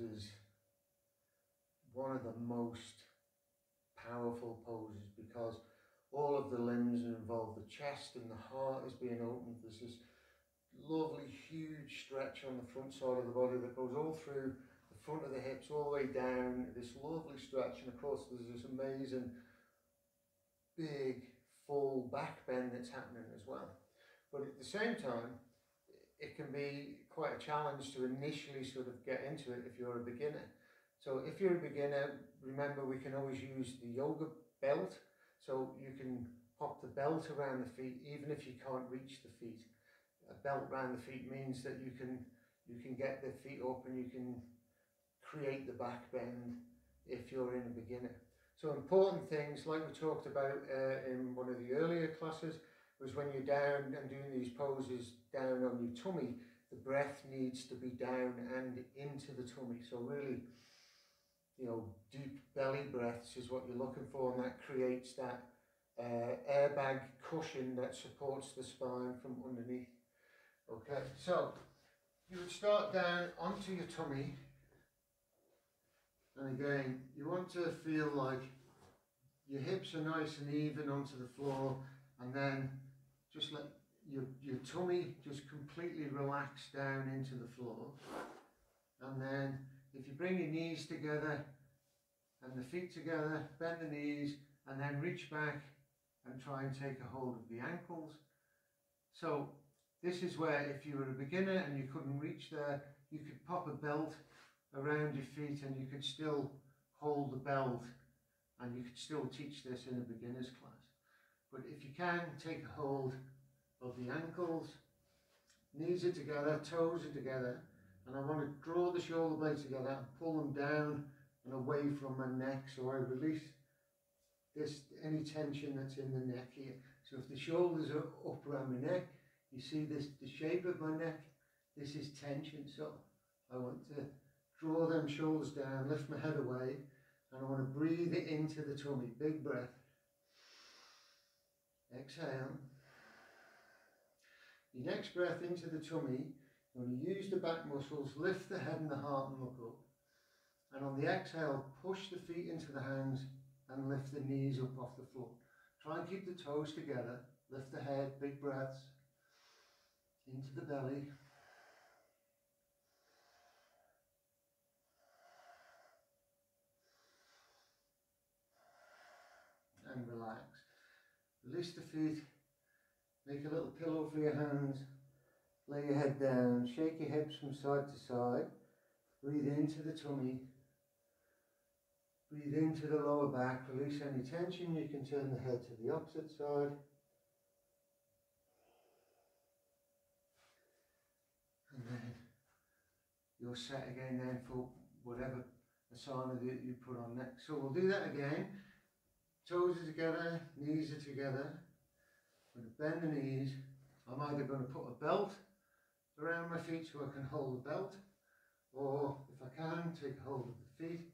is one of the most powerful poses, because all of the limbs are involved. The chest and the heart is being opened. There's this lovely huge stretch on the front side of the body that goes all through the front of the hips, all the way down, this lovely stretch, and of course there's this amazing big full back bend that's happening as well. But at the same time, it can be quite a challenge to initially sort of get into it if you're a beginner. So if you're a beginner, remember we can always use the yoga belt, so you can pop the belt around the feet even if you can't reach the feet. A belt around the feet means that you can get the feet up and you can create the back bend if you're in a beginner. So important things, like we talked about in one of the earlier classes, was when you're down and doing these poses down on your tummy, the breath needs to be down and into the tummy. So really, you know, deep belly breaths is what you're looking for, and that creates that airbag cushion that supports the spine from underneath. Okay, so you would start down onto your tummy, and again, you want to feel like your hips are nice and even onto the floor, and then just let your tummy just completely relax down into the floor. And then if you bring your knees together and the feet together, bend the knees, and then reach back and try and take a hold of the ankles. So this is where, if you were a beginner and you couldn't reach there, you could pop a belt around your feet and you could still hold the belt, and you could still teach this in a beginner's class. But if you can, take a hold of the ankles, knees are together, toes are together, and I want to draw the shoulder blades together and pull them down and away from my neck, so I release any tension that's in the neck here. So if the shoulders are up around my neck, you see this, the shape of my neck, this is tension, so I want to draw them shoulders down, lift my head away, and I want to breathe it into the tummy, big breath. Exhale. Your next breath into the tummy, you want to use the back muscles, lift the head and the heart and look up. And on the exhale, push the feet into the hands and lift the knees up off the floor. Try and keep the toes together, lift the head, big breaths, into the belly. And relax. Release the feet, make a little pillow for your hands, lay your head down, shake your hips from side to side, breathe into the tummy, breathe into the lower back, release any tension, you can turn the head to the opposite side. And then you're set again then for whatever asana that you put on next. So we'll do that again. Toes are together, knees are together. I'm going to bend the knees. I'm either going to put a belt around my feet so I can hold the belt, or if I can, take a hold of the feet.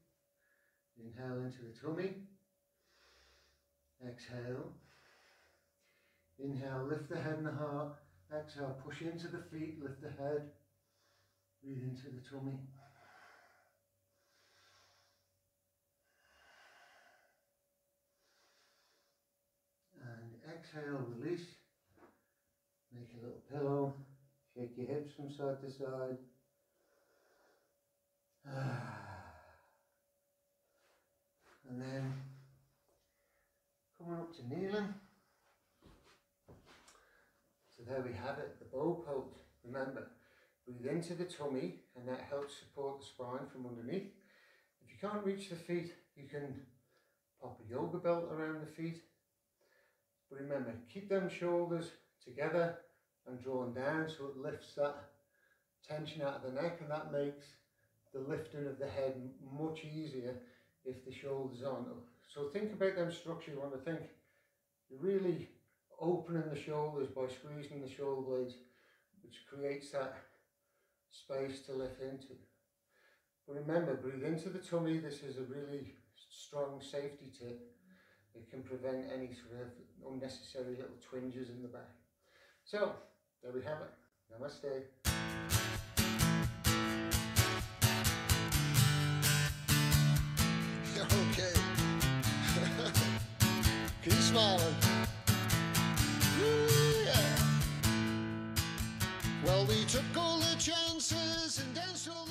Inhale into the tummy. Exhale. Inhale, lift the head and the heart. Exhale, push into the feet, lift the head. Breathe into the tummy. And exhale, release, make a little pillow, shake your hips from side to side. And then coming up to kneeling. So there we have it, the bow pose. Remember, breathe into the tummy, and that helps support the spine from underneath. If you can't reach the feet, you can pop a yoga belt around the feet. But remember, keep them shoulders together and drawn down, so it lifts that tension out of the neck, and that makes the lifting of the head much easier if the shoulders on. So think about them structure. You want to think you're really opening the shoulders by squeezing the shoulder blades, which creates that space to lift into. But remember, breathe into the tummy. This is a really strong safety tip. It can prevent any sort of unnecessary little twinges in the back. So, there we have it. Namaste. smiling. Ooh, yeah. Well, we took all the chances and danced all